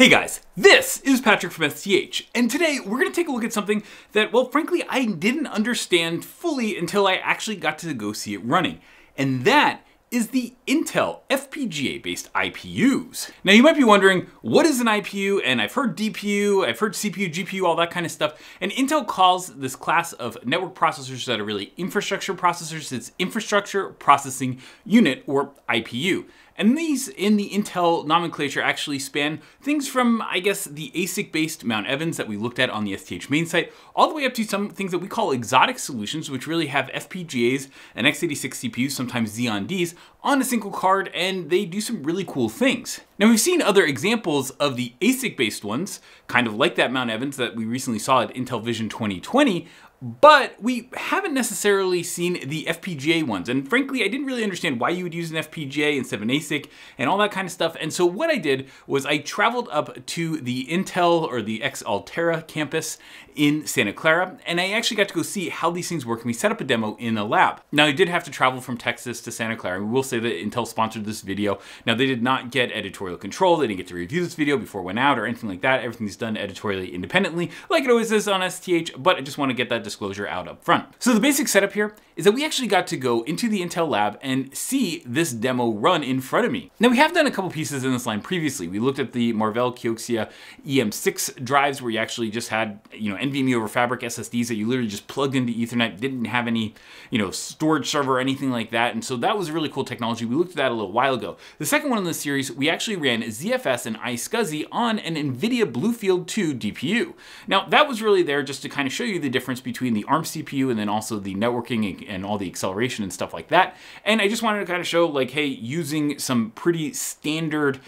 Hey guys, this is Patrick from STH, and today we're going to take a look at something that, well, frankly, I didn't understand fully until I actually got to go see it running, and that is the Intel FPGA-based IPUs. Now, you might be wondering, what is an IPU? And I've heard DPU, I've heard CPU, GPU, all that kind of stuff. And Intel calls this class of network processors that are really infrastructure processors, it's Infrastructure Processing Unit, or IPU. And these in the Intel nomenclature actually span things from, I guess, the ASIC-based Mount Evans that we looked at on the STH main site, all the way up to some things that we call exotic solutions, which really have FPGAs and x86 CPUs, sometimes Xeon Ds, on a single card, and they do some really cool things. Now, we've seen other examples of the ASIC-based ones, kind of like that Mount Evans that we recently saw at Intel Vision 2020, but we haven't necessarily seen the FPGA ones. And frankly, I didn't really understand why you would use an FPGA instead of an ASIC and all that kind of stuff. And so what I did was I traveled up to the Intel or the Ex-Altera campus in Santa Clara, and I actually got to go see how these things work. And we set up a demo in the lab. Now, I did have to travel from Texas to Santa Clara. We will say that Intel sponsored this video. Now, they did not get editorial control. They didn't get to review this video before it went out or anything like that. Everything's done editorially independently, like it always is on STH, but I just want to get that disclosure out up front. So the basic setup here is that we actually got to go into the Intel lab and see this demo run in front of me. Now, we have done a couple pieces in this line previously. We looked at the Marvell Kioxia EM6 drives, where you actually just had, you know, NVMe over Fabric SSDs that you literally just plugged into Ethernet, didn't have any, you know, storage server or anything like that. And so that was really cool technology. We looked at that a little while ago. The second one in the series, we actually ran ZFS and iSCSI on an NVIDIA Bluefield 2 DPU. Now, that was really there just to kind of show you the difference between the ARM CPU and then also the networking and all the acceleration and stuff like that. And I just wanted to kind of show, like, hey, using some pretty standard,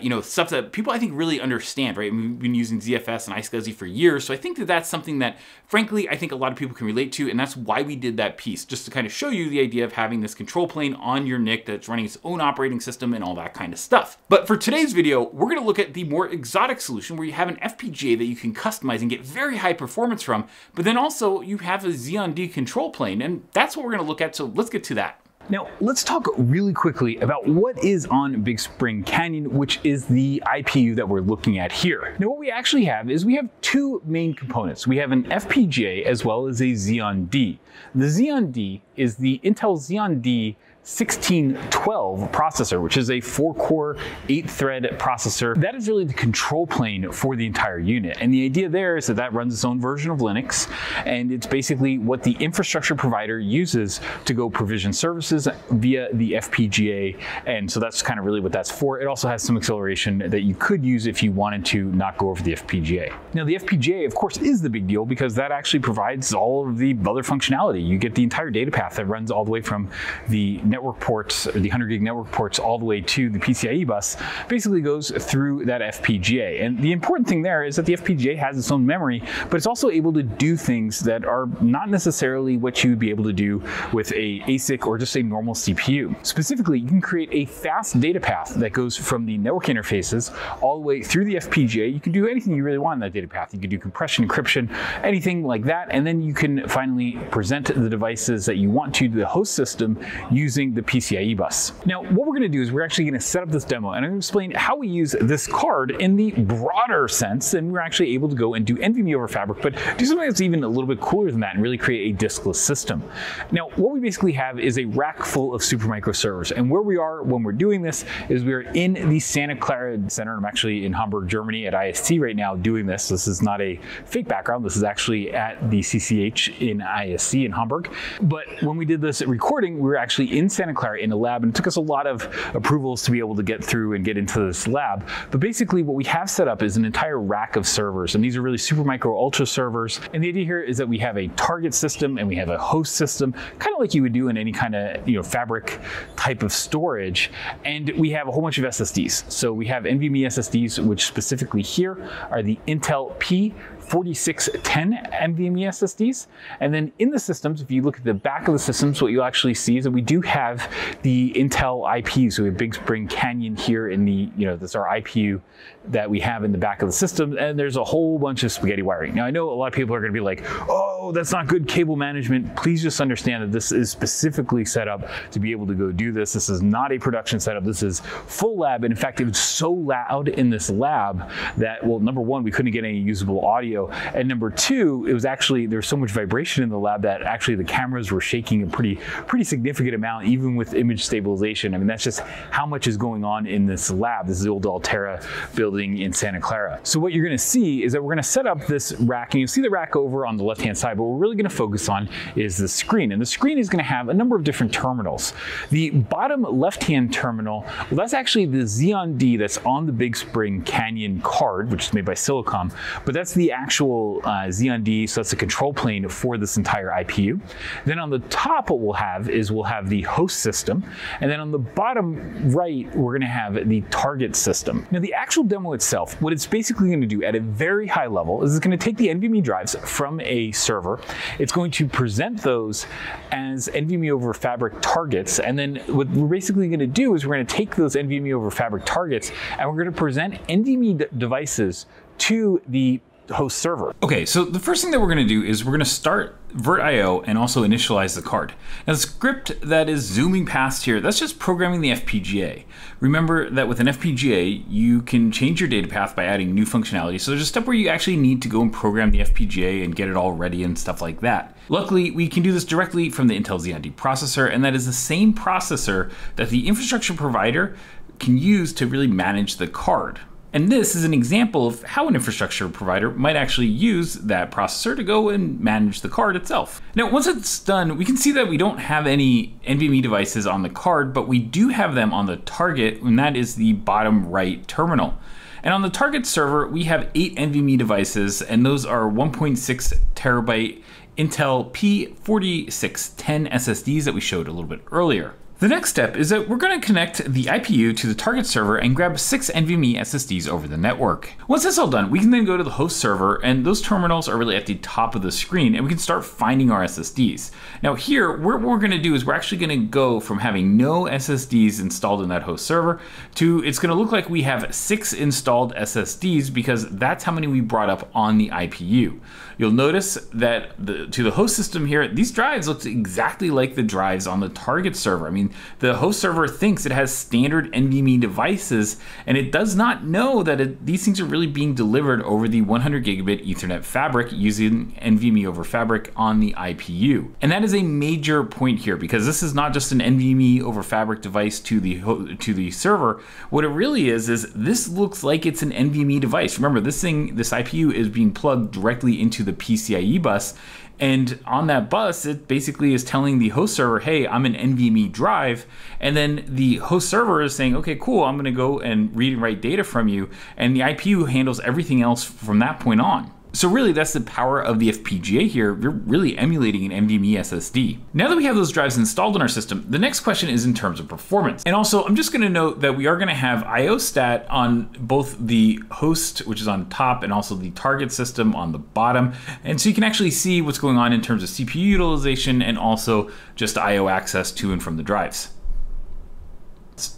you know, stuff that people I think really understand, right? We've been using ZFS and iSCSI for years. So I think that that's something that, frankly, I think a lot of people can relate to. And that's why we did that piece, just to kind of show you the idea of having this control plane on your NIC that's running its own operating system and all that kind of stuff. But for today's video, we're going to look at the more exotic solution where you have an FPGA that you can customize and get very high performance from, but then also you have a Xeon D control plane. And that's what we're going to look at. So let's get to that. Now, let's talk really quickly about what is on Big Spring Canyon, which is the IPU that we're looking at here. Now, what we actually have is we have two main components. We have an FPGA as well as a Xeon D. The Xeon D is the Intel Xeon D1612 processor, which is a 4-core, 8-thread processor. That is really the control plane for the entire unit. And the idea there is that that runs its own version of Linux. And it's basically what the infrastructure provider uses to go provision services via the FPGA. And so that's kind of really what that's for. It also has some acceleration that you could use if you wanted to not go over the FPGA. Now, the FPGA, of course, is the big deal because that actually provides all of the other functionality. You get the entire data path that runs all the way from the network ports, or the 100 gig network ports, all the way to the PCIe bus, basically goes through that FPGA. And the important thing there is that the FPGA has its own memory, but it's also able to do things that are not necessarily what you would be able to do with a ASIC or just a normal CPU. Specifically, you can create a fast data path that goes from the network interfaces all the way through the FPGA. You can do anything you really want in that data path. You can do compression, encryption, anything like that. And then you can finally present the devices that you want to the host system using the PCIe bus. Now, what we're going to do is we're actually going to set up this demo, and I'm going to explain how we use this card in the broader sense, and we're actually able to go and do NVMe over Fabric, but do something that's even a little bit cooler than that and really create a diskless system. Now, what we basically have is a rack full of Supermicro servers, and where we are when we're doing this is we are in the Santa Clara Center. I'm actually in Hamburg, Germany at ISC right now doing this. This is not a fake background. This is actually at the CCH in ISC in Hamburg. But when we did this recording, we were actually in Santa Clara in a lab, and it took us a lot of approvals to be able to get through and get into this lab. But basically what we have set up is an entire rack of servers, and these are really Supermicro Ultra servers. And the idea here is that we have a target system and we have a host system, kind of like you would do in any kind of, you know, fabric type of storage. And we have a whole bunch of SSDs. So we have NVMe SSDs, which specifically here are the Intel P4610 NVMe SSDs. And then in the systems, if you look at the back of the systems, what you'll actually see is that we do have have the Intel IPU. So we have Big Spring Canyon here in the, that's our IPU that we have in the back of the system. And there's a whole bunch of spaghetti wiring. Now I know a lot of people are gonna be like, oh, that's not good cable management. Please just understand that this is specifically set up to be able to go do this. This is not a production setup. This is full lab. And in fact, it was so loud in this lab that, well, number one, we couldn't get any usable audio. And number two, it was actually, there was so much vibration in the lab that actually the cameras were shaking a pretty significant amount, even with image stabilization. I mean, that's just how much is going on in this lab. This is the old Altera building in Santa Clara. So what you're gonna see is that we're gonna set up this rack, and you see the rack over on the left-hand side, but what we're really gonna focus on is the screen. And the screen is gonna have a number of different terminals. The bottom left-hand terminal, well, that's actually the Xeon D that's on the Big Spring Canyon card, which is made by Silicon, but that's the actual Xeon D, so that's the control plane for this entire IPU. Then on the top, what we'll have is we'll have the host system, and then on the bottom right, we're gonna have the target system. Now the actual demo itself, what it's basically gonna do at a very high level is it's gonna take the NVMe drives from a server, it's going to present those as NVMe over Fabric targets, and then what we're basically gonna do is we're gonna take those NVMe over Fabric targets and we're gonna present NVMe devices to the host server. Okay, so the first thing that we're gonna do is we're gonna start VertIO and also initialize the card. Now the script that is zooming past here, that's just programming the FPGA. Remember that with an FPGA, you can change your data path by adding new functionality. So there's a step where you actually need to go and program the FPGA and get it all ready and stuff like that. Luckily, we can do this directly from the Intel Xeon D processor, and that is the same processor that the infrastructure provider can use to really manage the card. And this is an example of how an infrastructure provider might actually use that processor to go and manage the card itself. Now, once it's done, we can see that we don't have any NVMe devices on the card, but we do have them on the target, and that is the bottom right terminal. And on the target server, we have 8 NVMe devices, and those are 1.6 terabyte Intel P4610 SSDs that we showed a little bit earlier. The next step is that we're going to connect the IPU to the target server and grab 6 NVMe SSDs over the network. Once that's all done, we can then go to the host server, and those terminals are really at the top of the screen, and we can start finding our SSDs. Now here, what we're going to do is we're actually going to go from having no SSDs installed in that host server to it's going to look like we have 6 installed SSDs because that's how many we brought up on the IPU. You'll notice that to the host system here, these drives look exactly like the drives on the target server. I mean, the host server thinks it has standard NVMe devices, and it does not know that these things are really being delivered over the 100 gigabit Ethernet fabric using NVMe over Fabric on the IPU. And that is a major point here, because this is not just an NVMe over Fabric device to the server. What it really is this looks like it's an NVMe device. Remember, this IPU is being plugged directly into the PCIe bus. And on that bus, it basically is telling the host server, hey, I'm an NVMe drive. And then the host server is saying, okay, cool, I'm gonna go and read and write data from you. And the IPU handles everything else from that point on. So really, that's the power of the FPGA here. You're really emulating an NVMe SSD. Now that we have those drives installed in our system, the next question is in terms of performance. And also, I'm just gonna note that we are gonna have IOSTAT on both the host, which is on top, and also the target system on the bottom. And so you can actually see what's going on in terms of CPU utilization and also just IO access to and from the drives.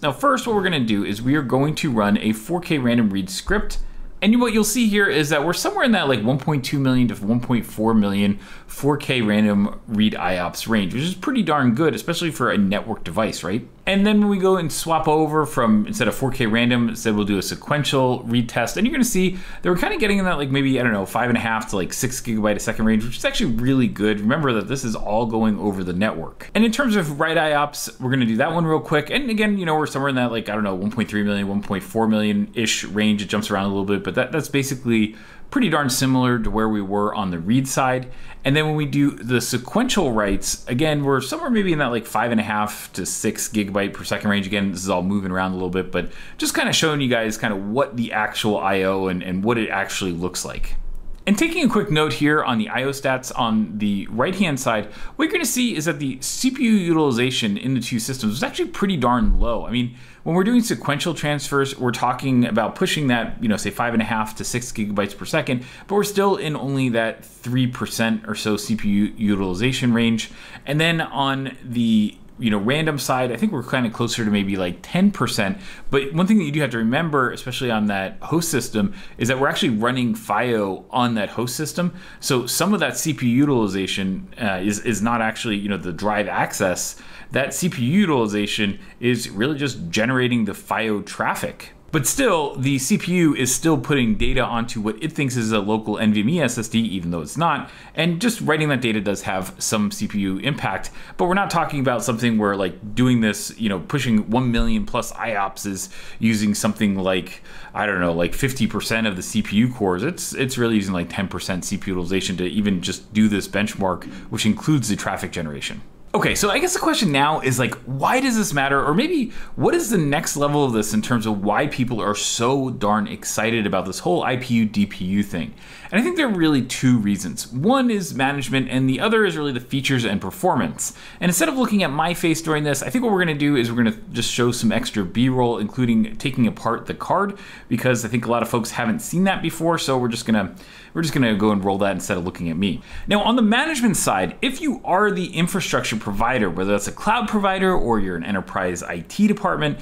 Now first, what we're gonna do is we are going to run a 4K random read script. And what you'll see here is that we're somewhere in that like 1.2 million to 1.4 million 4K random read IOPS range, which is pretty darn good, especially for a network device, right? And then when we go and swap over from, instead of 4K random, instead we'll do a sequential retest, and you're gonna see that we're kind of getting in that like maybe, I don't know, 5.5 to like 6 gigabyte a second range, which is actually really good. Remember that this is all going over the network. And in terms of write IOPS, we're gonna do that one real quick. And again, we're somewhere in that like, I don't know, 1.3 million, 1.4 million-ish range. It jumps around a little bit, but that's basically pretty darn similar to where we were on the read side. And then when we do the sequential writes, again, we're somewhere maybe in that like 5.5 to 6 gigabyte per second range. Again, this is all moving around a little bit, but just kind of showing you guys kind of what the actual IO and what it actually looks like. And taking a quick note here on the IO stats on the right-hand side, what you're gonna see is that the CPU utilization in the two systems is actually pretty darn low. I mean, when we're doing sequential transfers, we're talking about pushing that, say 5.5 to 6 gigabytes per second, but we're still in only that 3% or so CPU utilization range. And then on the you know, random side, I think we're kind of closer to maybe like 10%. But one thing that you do have to remember, especially on that host system, is that we're actually running FIO on that host system. So some of that CPU utilization is not actually, you know, the drive access. That CPU utilization is really just generating the FIO traffic. But still, the CPU is still putting data onto what it thinks is a local NVMe SSD, even though it's not. And just writing that data does have some CPU impact, but we're not talking about something where like doing this, you know, pushing 1 million plus IOPS is using something like, I don't know, like 50% of the CPU cores. It's really using like 10% CPU utilization to even just do this benchmark, which includes the traffic generation. Okay, so I guess the question now is like, why does this matter? Or maybe what is the next level of this in terms of why people are so darn excited about this whole IPU DPU thing? And I think there are really two reasons. One is management and the other is really the features and performance. And instead of looking at my face during this, I think what we're gonna do is we're gonna just show some extra B-roll, including taking apart the card, because I think a lot of folks haven't seen that before. So we're just gonna go and roll that instead of looking at me. Now on the management side, if you are the infrastructure provider, whether that's a cloud provider or you're an enterprise IT department,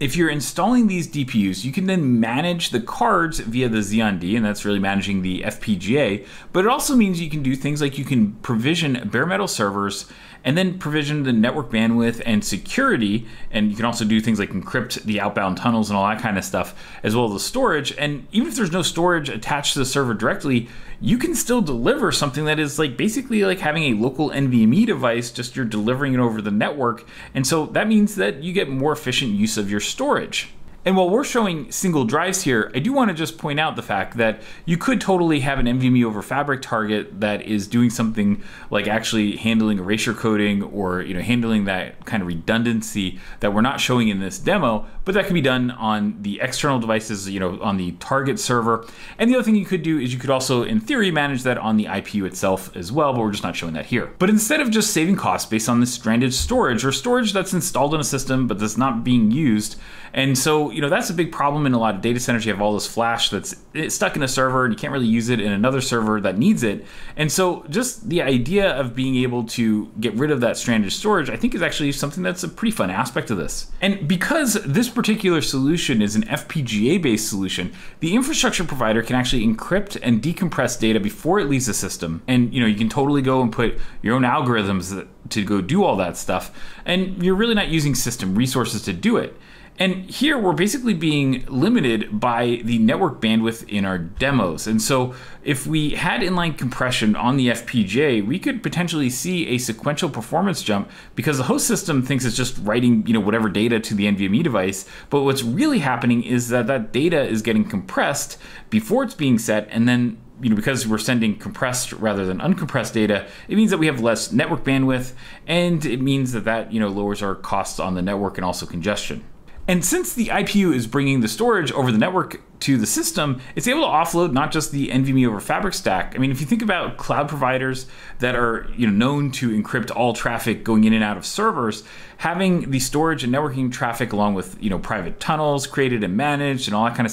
if you're installing these DPUs, you can then manage the cards via the Xeon D, and that's really managing the FPGA, but it also means you can do things like you can provision bare metal servers and then provision the network bandwidth and security, and you can also do things like encrypt the outbound tunnels and all that kind of stuff, as well as the storage. And even if there's no storage attached to the server directly, you can still deliver something that is like basically like having a local NVMe device, just you're delivering it over the network. And so that means that you get more efficient use of your storage. And while we're showing single drives here, I do want to just point out the fact that you could totally have an NVMe over Fabric target that is doing something like actually handling erasure coding or, you know, handling that kind of redundancy that we're not showing in this demo, but that can be done on the external devices, you know, on the target server. And the other thing you could do is you could also, in theory, manage that on the IPU itself as well, but we're just not showing that here. But instead of just saving costs based on this stranded storage or storage that's installed in a system but that's not being used, and so, you know, that's a big problem in a lot of data centers. You have all this flash that's stuck in a server and you can't really use it in another server that needs it. And so just the idea of being able to get rid of that stranded storage, I think is actually something that's a pretty fun aspect of this. And because this particular solution is an FPGA based solution, the infrastructure provider can actually encrypt and decompress data before it leaves the system. And, you know, you can totally go and put your own algorithms to go do all that stuff. And you're really not using system resources to do it. And here we're basically being limited by the network bandwidth in our demos. And so if we had inline compression on the FPGA, we could potentially see a sequential performance jump because the host system thinks it's just writing, you know, whatever data to the NVMe device. But what's really happening is that that data is getting compressed before it's being set, and then, you know, because we're sending compressed rather than uncompressed data, it means that we have less network bandwidth, and it means that that, you know, lowers our costs on the network and also congestion. And since the IPU is bringing the storage over the network to the system, it's able to offload not just the NVMe over Fabric stack. I mean, if you think about cloud providers that are, you know, known to encrypt all traffic going in and out of servers, having the storage and networking traffic along with, you know, private tunnels created and managed and all that kind of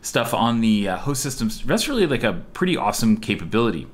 stuff on the host systems, that's really like a pretty awesome capability.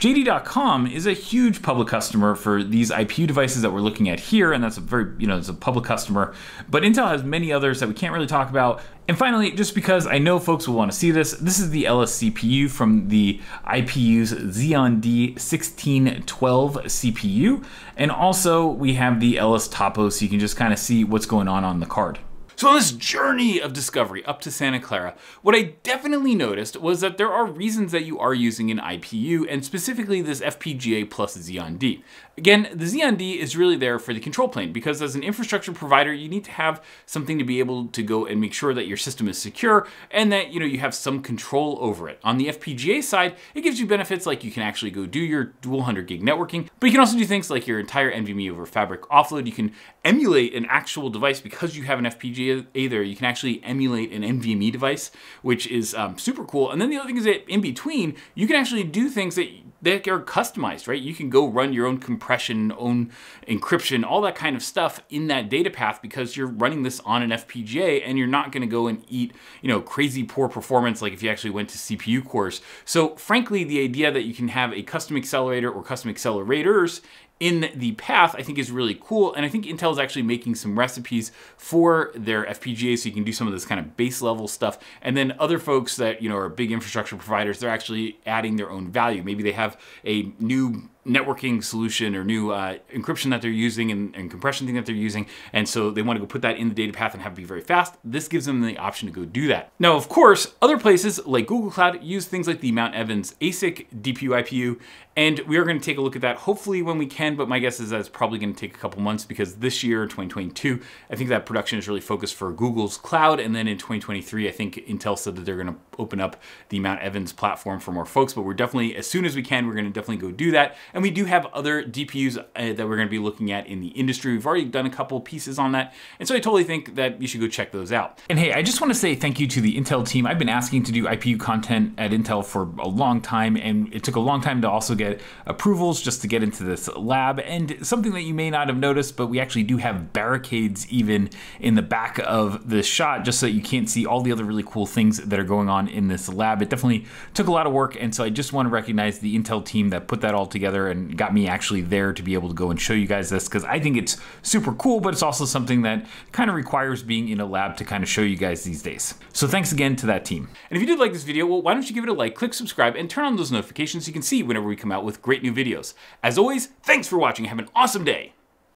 JD.com is a huge public customer for these IPU devices that we're looking at here, and that's a very, you know, it's a public customer, but Intel has many others that we can't really talk about. And finally, just because I know folks will want to see this, this is the lscpu from the IPU's Xeon D1612 CPU, and also we have the ls topo, so you can just kind of see what's going on the card. So on this journey of discovery up to Santa Clara, what I definitely noticed was that there are reasons that you are using an IPU, and specifically this FPGA plus Xeon D. Again, the Xeon D is really there for the control plane, because as an infrastructure provider, you need to have something to be able to go and make sure that your system is secure and that, you know, you have some control over it. On the FPGA side, it gives you benefits like you can actually go do your dual 100 gig networking, but you can also do things like your entire NVMe over Fabric offload. You can emulate an actual device because you have an FPGA. Either you can actually emulate an NVMe device, which is super cool. And then the other thing is that in between, you can actually do things that are customized, right? You can go run your own compression, own encryption, all that kind of stuff in that data path, because you're running this on an FPGA and you're not gonna go and eat, you know, crazy poor performance like if you actually went to CPU cores. So frankly, the idea that you can have a custom accelerator or custom accelerators in the path, I think is really cool. And I think Intel is actually making some recipes for their FPGA, so you can do some of this kind of base level stuff. And then other folks that, you know, are big infrastructure providers, they're actually adding their own value. Maybe they have a new networking solution or new encryption that they're using and compression thing that they're using. And so they want to go put that in the data path and have it be very fast. This gives them the option to go do that. Now, of course, other places like Google Cloud use things like the Mount Evans ASIC, DPU, IPU, and we are going to take a look at that hopefully when we can, but my guess is that it's probably going to take a couple months because this year, 2022, I think that production is really focused for Google's cloud. And then in 2023, I think Intel said that they're going to open up the Mount Evans platform for more folks, but we're definitely, as soon as we can, we're going to definitely go do that. And we do have other DPUs that we're going to be looking at in the industry. We've already done a couple pieces on that. And so I totally think that you should go check those out. And hey, I just want to say thank you to the Intel team. I've been asking to do IPU content at Intel for a long time, and it took a long time to also get approvals just to get into this lab. And something that you may not have noticed, but we actually do have barricades even in the back of the shot, just so that you can't see all the other really cool things that are going on in this lab. It definitely took a lot of work. And so I just want to recognize the Intel team that put that all together and got me actually there to be able to go and show you guys this, because I think it's super cool, but it's also something that kind of requires being in a lab to kind of show you guys these days. So thanks again to that team. And if you did like this video, well, why don't you give it a like, click subscribe, and turn on those notifications so you can see whenever we come out with great new videos. As always, thanks for watching. Have an awesome day.